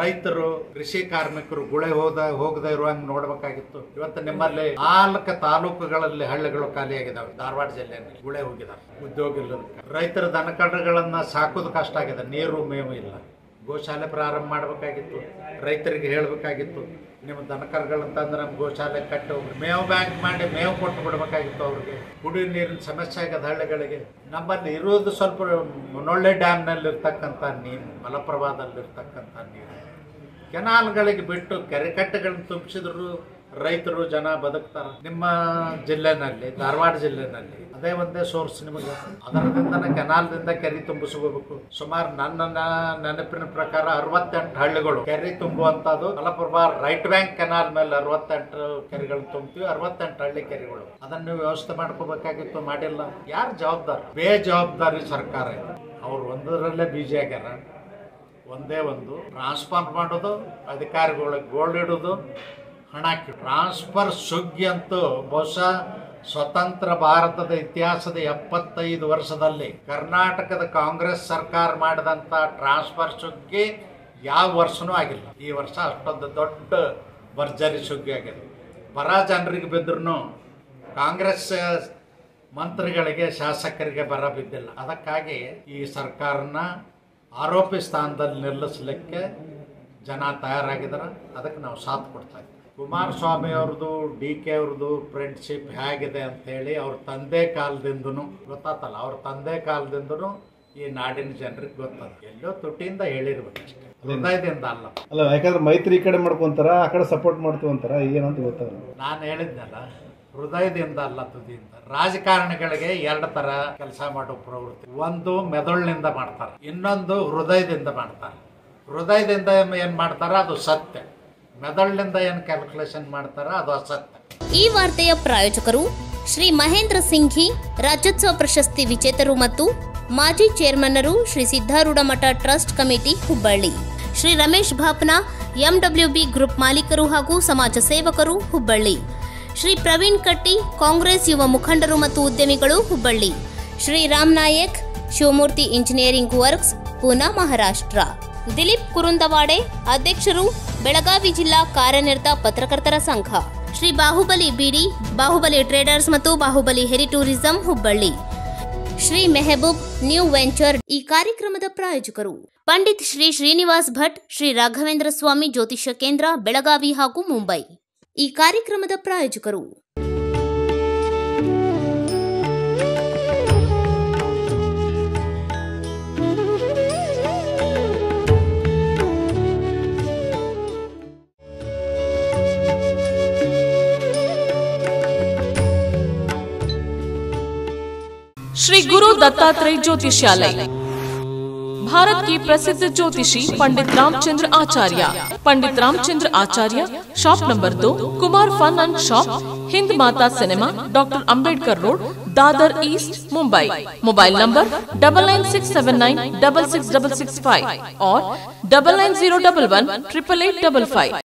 ರೈತರು ಕೃಷಿ ಕಾರ್ಮಿಕರು ಗುಳೆ ಹೋಗದೆ ಇರುವಂಗೆ ನೋಡಬೇಕಾಗಿತ್ತು। ಇವತ್ತು ನಿಮ್ಮಲ್ಲಿ 4 ತಾಲೂಕುಗಳಲ್ಲಿ ಹಳ್ಳಿಗಳು ಖಾಲಿಯಾಗಿದ್ದಾವೆ। ಧಾರವಾಡ ಜಿಲ್ಲೆಯಲ್ಲಿ ಗುಳೆ ಹೋಗಿದ್ದಾರೆ, ಉದ್ಯೋಗ ಇಲ್ಲ, ರೈತರ ದನಕರಗಳನ್ನು ಸಾಕೋದು ಕಷ್ಟ ಆಗಿದೆ, ನೀರು ಮೇವು ಇಲ್ಲ। ಗೋಶಾಲೆ ಪ್ರಾರಂಭ ಮಾಡಬೇಕಾಗಿತ್ತು, ರೈತರಿಗೆ ಹೇಳಬೇಕಾಗಿತ್ತು ನಿಮ್ಮ ದನಕರಗಳನ್ನು ತಂದ್ರೆ ನಮ್ಮ ಗೋಶಾಲೆ ಕಟ್ಟಿ ಮೇವು ಬ್ಯಾಂಕ್ ಮಾಡಿ ಮೇವು ಕೊಟ್ಟು ಬಿಡಬೇಕಾಗಿತ್ತು। ಅವರಿಗೆ ಕುಡಿಯ ನೀರಿನ ಸಮಸ್ಯೆ ಆಗಿದೆ ಹಳ್ಳಿಗಳಿಗೆ। ನಮ್ಮಲ್ಲಿ ಇರೋದು ಸ್ವಲ್ಪ ಮುನೊಳ್ಳೆ ಡ್ಯಾಮ್ನಲ್ಲಿ ಇರ್ತಕ್ಕಂಥ ನೀರು, ಮಲಪ್ರಭಾದಲ್ಲಿ ಇರ್ತಕ್ಕಂಥ ನೀರು ಕೆನಾಲ್ಗಳಿಗೆ ಬಿಟ್ಟು ಕೆರೆಕಟ್ಟೆಗಳನ್ನು ತುಂಬಿಸಿದ್ರು ರೈತರು ಜನ ಬದುಕ್ತಾರೆ। ನಿಮ್ಮ ಜಿಲ್ಲೆನಲ್ಲಿ ಧಾರವಾಡ ಜಿಲ್ಲೆನಲ್ಲಿ ಅದೇ ಒಂದೇ ಸೋರ್ಸ್ ನಿಮಗೆ, ಅದರದಿಂದನೇ ಕೆನಾಲ್ದಿಂದ ಕೆರೆ ತುಂಬಿಸಬೇಕು। ಸುಮಾರು ನನ್ನ ನೆನಪಿನ ಪ್ರಕಾರ 68 ಹಳ್ಳಿಗಳು ಕೆರೆ ತುಂಬುವಂತದ್ದು। ಮಲಪ್ರಭಾ ರೈಟ್ ಬ್ಯಾಂಕ್ ಕೆನಾಲ್ ಮೇಲೆ 68 ಕೆರೆಗಳು ತುಂಬ್ತೀವಿ, 68 ಹಳ್ಳಿ ಕೆರೆಗಳು। ಅದನ್ನು ನೀವು ವ್ಯವಸ್ಥೆ ಮಾಡ್ಕೋಬೇಕಾಗಿತ್ತು, ಮಾಡಿಲ್ಲ। ಯಾರು ಜವಾಬ್ದಾರಿ? ಬೇಜವಾಬ್ದಾರಿ ಸರ್ಕಾರ ಇದೆ। ಅವ್ರು ಒಂದರಲ್ಲೇ ಬಿಜಿ ಆಗ್ಯಾರ, ಒಂದೇ ಒಂದು ಟ್ರಾನ್ಸ್ಫರ್ ಮಾಡೋದು, ಅಧಿಕಾರಿಗಳಿಗೆ ಗೋಲ್ಡ್ ಇಡೋದು, ಹಣ ಟ್ರಾನ್ಸ್ಫರ್ ಸುಗ್ಗಿ ಅಂತೂ ಬಹುಶಃ ಸ್ವತಂತ್ರ ಭಾರತದ ಇತಿಹಾಸದ 75 ವರ್ಷದಲ್ಲಿ ಕರ್ನಾಟಕದ ಕಾಂಗ್ರೆಸ್ ಸರ್ಕಾರ ಮಾಡಿದಂಥ ಟ್ರಾನ್ಸ್ಫರ್ ಸುಗ್ಗಿ ಯಾವ ವರ್ಷನೂ ಆಗಿಲ್ಲ। ಈ ವರ್ಷ ಅಷ್ಟೊಂದು ದೊಡ್ಡ ಭರ್ಜರಿ ಸುಗ್ಗಿ ಆಗಿದೆ। ಬರ ಜನರಿಗೆ ಬಿದ್ದರೂ ಕಾಂಗ್ರೆಸ್ ಮಂತ್ರಿಗಳಿಗೆ ಶಾಸಕರಿಗೆ ಬರ ಬಿದ್ದಿಲ್ಲ। ಅದಕ್ಕಾಗಿ ಈ ಸರ್ಕಾರನ ಆರೋಪಿ ಸ್ಥಾನದಲ್ಲಿ ನಿಲ್ಲಿಸಲಿಕ್ಕೆ ಜನ ತಯಾರಾಗಿದ್ದಾರೆ, ಅದಕ್ಕೆ ನಾವು ಸಾಥ್ ಕೊಡ್ತಾ ಇದ್ದೀವಿ। ಕುಮಾರಸ್ವಾಮಿ ಅವ್ರದ್ದು DK ಅವ್ರದ್ದು ಫ್ರೆಂಡ್ಶಿಪ್ ಹೇಗಿದೆ ಅಂಥೇಳಿ ಅವ್ರ ತಂದೆ ಕಾಲದಿಂದನೂ ಗೊತ್ತಾತಲ್ಲ, ಅವ್ರ ತಂದೆ ಕಾಲದಿಂದನೂ ಈ ನಾಡಿನ ಜನರಿಗೆ ಗೊತ್ತದ। ಎಲ್ಲೋ ತುಟಿಯಿಂದ ಹೇಳಿರ್ಬೇಕು ಅಷ್ಟೇ, ಹೃದಯದಿಂದ ಅಲ್ಲ ಅಲ್ಲ। ಯಾಕಂದ್ರೆ ಮೈತ್ರಿ ಈ ಕಡೆ ಮಾಡ್ಕೊಂತಾರ, ಆ ಕಡೆ ಸಪೋರ್ಟ್ ಮಾಡ್ಕೊಂತಾರ, ಏನಂತ ಗೊತ್ತಲ್ಲ। ನಾನು ಹೇಳಿದ್ನಲ್ಲ, ಹೃದಯದಿಂದ ಅಲ್ಲ ತುದಿಯಿಂದ। ರಾಜಕಾರಣಿಗಳಿಗೆ 2 ತರ ಕೆಲಸ ಮಾಡೋ ಪ್ರವೃತ್ತಿ, ಒಂದು ಮೆದುಳಿನಿಂದ ಮಾಡ್ತಾರೆ, ಇನ್ನೊಂದು ಹೃದಯದಿಂದ ಮಾಡ್ತಾರೆ। ಹೃದಯದಿಂದ ಏನು ಮಾಡ್ತಾರ ಅದು ಸತ್ಯ, ಮೆದುಳಿನಿಂದ ಏನು ಕ್ಯಾಲ್ಕುಲೇಷನ್ ಮಾಡ್ತಾರ ಅದು ಅಸತ್ಯ। ಈ ವಾರ್ತೆಯ ಪ್ರಾಯೋಜಕರು ಶ್ರೀ ಮಹೇಂದ್ರ ಸಿಂಘಿ, ರಾಜ್ಯೋತ್ಸವ ಪ್ರಶಸ್ತಿ ವಿಜೇತರು ಮತ್ತು ಮಾಜಿ ಚೇರ್ಮನ್ನರು, Shri Siddharoodha Math trust committee Hubballi, Shri Ramesh Bapana, MWB group ಮಾಲೀಕರು ಹಾಗೂ ಸಮಾಜ ಸೇವಕರು ಹುಬ್ಬಳ್ಳಿ, ಶ್ರೀ ಪ್ರವೀಣ್ ಕಟ್ಟಿ, ಕಾಂಗ್ರೆಸ್ ಯುವ ಮುಖಂಡರು ಮತ್ತು ಉದ್ಯಮಿಗಳು ಹುಬ್ಬಳ್ಳಿ, ಶ್ರೀ ರಾಮ್ ನಾಯಕ್, ಶಿವಮೂರ್ತಿ ಇಂಜಿನಿಯರಿಂಗ್ ವರ್ಕ್ಸ್, ಪೂನಾ, ಮಹಾರಾಷ್ಟ್ರ, ದಿಲೀಪ್ ಕುರುಂದವಾಡೆ ಅಧ್ಯಕ್ಷರು, ಬೆಳಗಾವಿ ಜಿಲ್ಲಾ ಕಾರ್ಯನಿರತ ಪತ್ರಕರ್ತರ ಸಂಘ, ಶ್ರೀ ಬಾಹುಬಲಿ ಬಿಡಿ, ಬಾಹುಬಲಿ ಟ್ರೇಡರ್ಸ್ ಮತ್ತು ಬಾಹುಬಲಿ ಹೆರಿ tourism Hubballi, Shri Mehboob new venture ಈ ಕಾರ್ಯಕ್ರಮದ ಪ್ರಾಯೋಜಕರು, ಪಂಡಿತ್ ಶ್ರೀ ಶ್ರೀನಿವಾಸ್ ಭಟ್, ಶ್ರೀ ರಾಘವೇಂದ್ರ ಸ್ವಾಮಿ ಜ್ಯೋತಿಷ್ಯ ಕೇಂದ್ರ ಬೆಳಗಾವಿ ಹಾಗೂ ಮುಂಬೈ ಈ ಕಾರ್ಯಕ್ರಮದ ಪ್ರಾಯೋಜಕರು। श्री गुरु दत्तात्रेय ज्योतिषालय भारत की प्रसिद्ध ज्योतिषी Pandit Ramchandra Acharya. Shop number 2 Kumar fun and shop, Hind Mata cinema, doctor Ambedkar road, Dadar east, Mumbai. Mobile number 9967966665 और 9901118855।